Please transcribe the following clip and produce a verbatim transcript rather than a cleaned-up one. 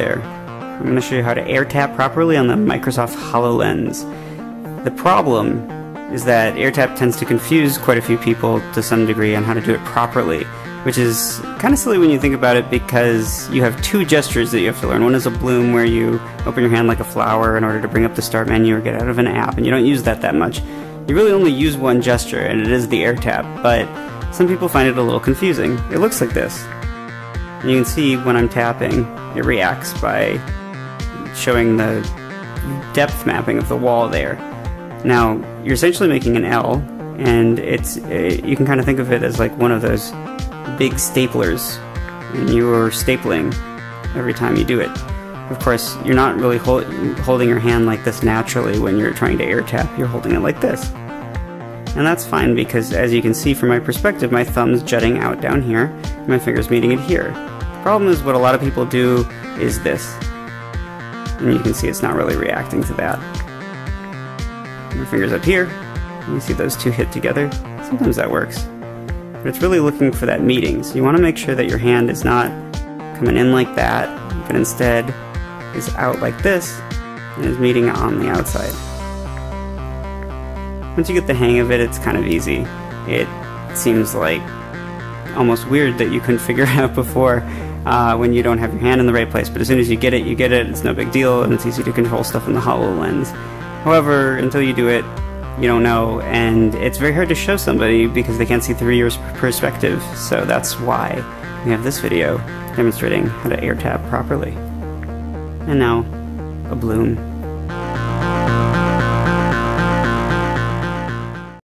there. I'm going to show you how to air tap properly on the Microsoft HoloLens. The problem is that air tap tends to confuse quite a few people to some degree on how to do it properly, which is kind of silly when you think about it, because you have two gestures that you have to learn. One is a bloom, where you open your hand like a flower in order to bring up the start menu or get out of an app, and you don't use that that much. You really only use one gesture, and it is the air tap, but some people find it a little confusing. It looks like this. And you can see when I'm tapping, it reacts by showing the depth mapping of the wall there. Now, you're essentially making an L, and it's it, you can kind of think of it as like one of those big staplers, and you're stapling every time you do it. Of course, you're not really hol holding your hand like this naturally when you're trying to air tap. You're holding it like this. And that's fine, because as you can see from my perspective, my thumb's jutting out down here, and my finger's meeting it here. The problem is what a lot of people do is this. And you can see it's not really reacting to that. My finger's up here, and you see those two hit together. Sometimes that works. But it's really looking for that meeting, so you want to make sure that your hand is not coming in like that, but instead is out like this, and is meeting on the outside. Once you get the hang of it, it's kind of easy. It seems like almost weird that you couldn't figure it out before uh, when you don't have your hand in the right place, but as soon as you get it, you get it, it's no big deal, and it's easy to control stuff in the HoloLens. However, until you do it, you don't know, and it's very hard to show somebody because they can't see through your perspective, so that's why we have this video demonstrating how to air tap properly. And now, a bloom.